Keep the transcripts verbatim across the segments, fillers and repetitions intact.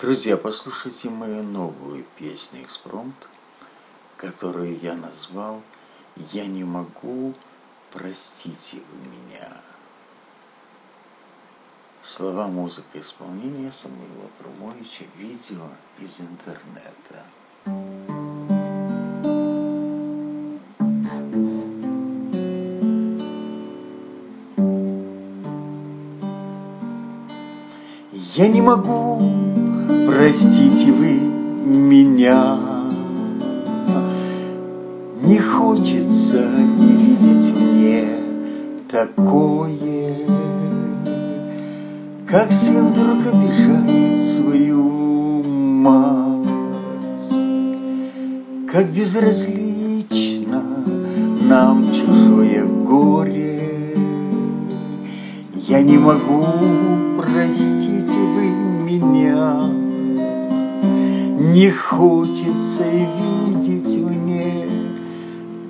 Друзья, послушайте мою новую песню «Экспромт», которую я назвал «Я не могу, простите вы меня». Слова, музыка, исполнение Самуила Фрумовича, видео из интернета. Я не могу, простите вы меня, не хочется и видеть мне такое, как сын вдруг обижает свою мать, как безразлично нам чужое горе. Я не могу, простите вы меня, не хочется видеть мне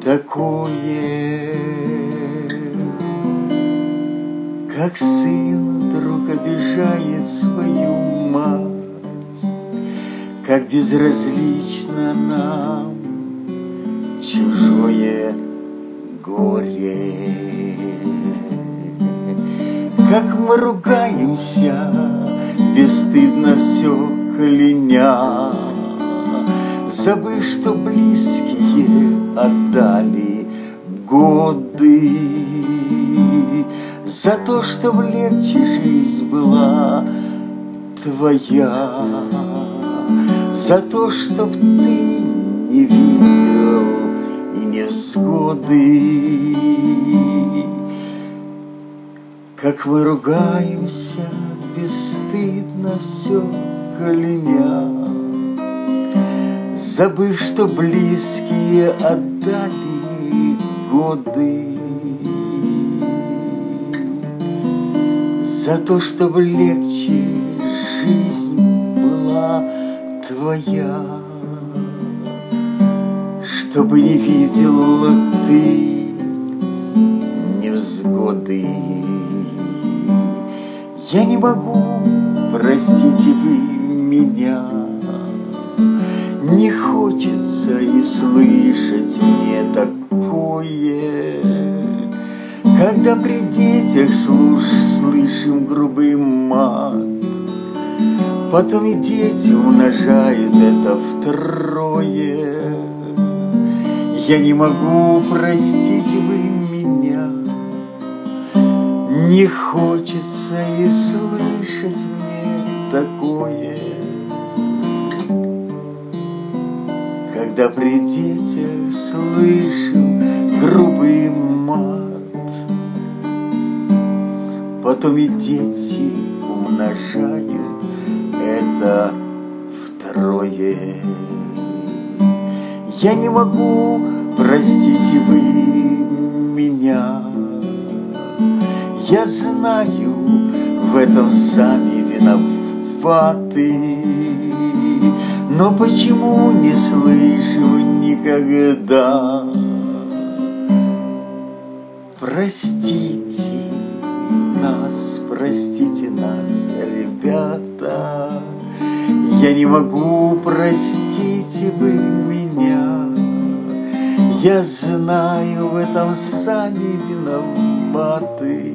такое, как сын вдруг обижает свою мать, как безразлично нам чужое горе. Как мы ругаемся, бесстыдно все кляня, забыв, что близкие отдали годы за то, что в легче жизнь была твоя, за то, чтоб ты не видел и невзгоды. Как мы ругаемся, бесстыдно все кляня, забыв, что близкие отдали годы за то, чтобы легче жизнь была твоя, чтобы не видела ты невзгоды. Я не могу, простите вы меня, не хочется и слышать мне такое, когда при детях слуш, слышим грубый мат, потом и дети умножают это втрое. Я не могу, простите вы меня, не хочется и слышать мне такое, когда при детях слышим грубый мат, потом и дети умножают это втрое. Я не могу, простите вы меня, я знаю, в этом сами виноваты, но почему не слышу никогда? Простите нас, простите нас, ребята, я не могу, простите вы меня, я знаю, в этом сами виноваты,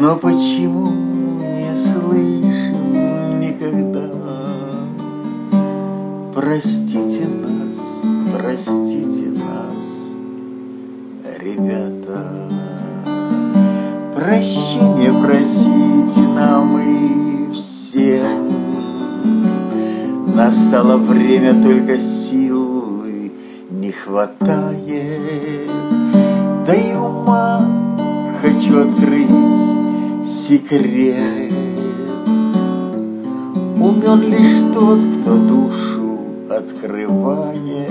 но почему не слышим никогда? Простите нас, простите нас, ребята. Прощения просите нам и всем. Настало время, только силы не хватает. Да и ума хочу открыть секрет. Умен лишь тот, кто душу открывает.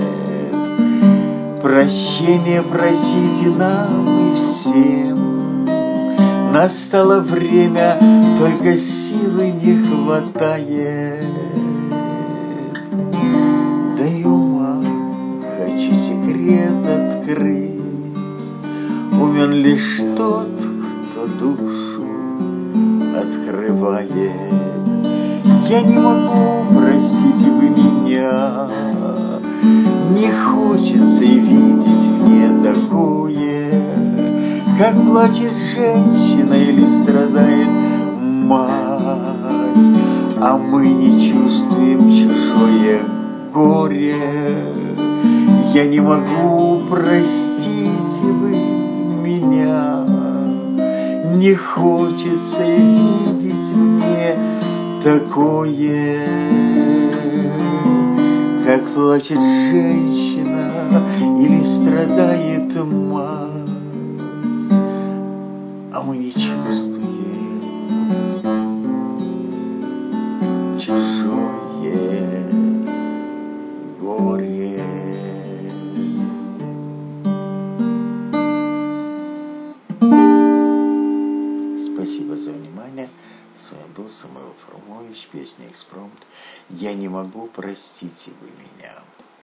Прощения просите нам и всем. Настало время, только силы не хватает. Да и ума хочу секрет открыть. Умен лишь тот, кто душу открывает. я не могу, простите вы меня. Не хочется и видеть мне такое, как плачет женщина или страдает мать, а мы не чувствуем чужое горе. Я не могу, простите вы меня. Не хочется видеть мне такое, как плачет женщина или страдает мать, а мы не чувствуем чужое горе. Спасибо за внимание. С вами был Самуил Фрумович, песня «Экспромт». Я не могу, простите вы меня.